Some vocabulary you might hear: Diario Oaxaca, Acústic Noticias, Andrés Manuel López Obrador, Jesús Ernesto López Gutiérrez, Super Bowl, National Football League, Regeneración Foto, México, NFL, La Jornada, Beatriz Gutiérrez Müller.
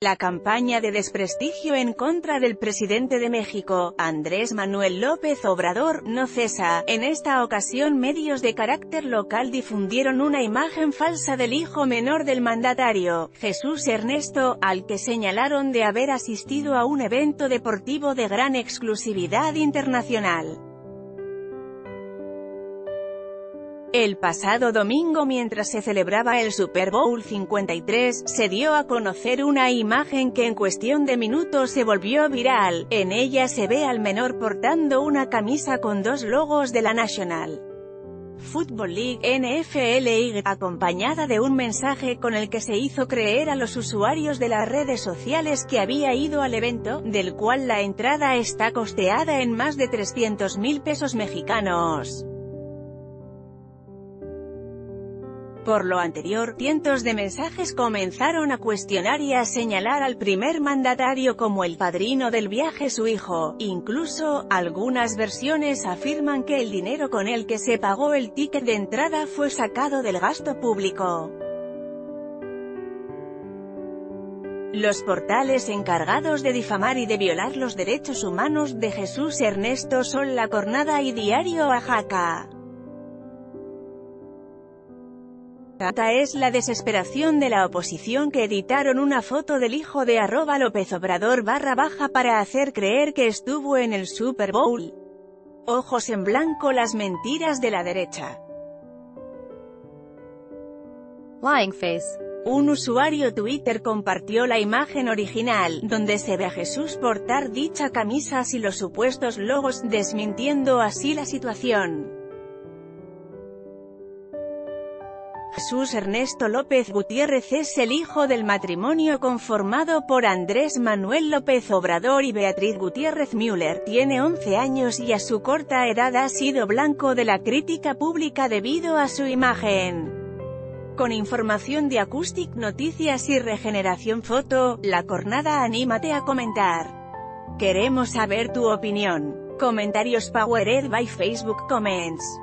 La campaña de desprestigio en contra del presidente de México, Andrés Manuel López Obrador, no cesa. En esta ocasión medios de carácter local difundieron una imagen falsa del hijo menor del mandatario, Jesús Ernesto, al que señalaron de haber asistido a un evento deportivo de gran exclusividad internacional. El pasado domingo, mientras se celebraba el Super Bowl 53, se dio a conocer una imagen que en cuestión de minutos se volvió viral. En ella se ve al menor portando una camisa con dos logos de la National Football League (NFL) y acompañada de un mensaje con el que se hizo creer a los usuarios de las redes sociales que había ido al evento, del cual la entrada está costeada en más de 300,000 pesos mexicanos. Por lo anterior, cientos de mensajes comenzaron a cuestionar y a señalar al primer mandatario como el padrino del viaje su hijo. Incluso, algunas versiones afirman que el dinero con el que se pagó el ticket de entrada fue sacado del gasto público. Los portales encargados de difamar y de violar los derechos humanos de Jesús Ernesto son La Jornada y Diario Oaxaca. Tanta es la desesperación de la oposición que editaron una foto del hijo de @LópezObrador_ para hacer creer que estuvo en el Super Bowl. Ojos en blanco las mentiras de la derecha. Lying face. Un usuario Twitter compartió la imagen original, donde se ve a Jesús portar dicha camisa y los supuestos logos, desmintiendo así la situación. Jesús Ernesto López Gutiérrez es el hijo del matrimonio conformado por Andrés Manuel López Obrador y Beatriz Gutiérrez Müller. Tiene 11 años y a su corta edad ha sido blanco de la crítica pública debido a su imagen. Con información de Acústic Noticias y Regeneración Foto, La Jornada, anímate a comentar. Queremos saber tu opinión. Comentarios powered by Facebook Comments.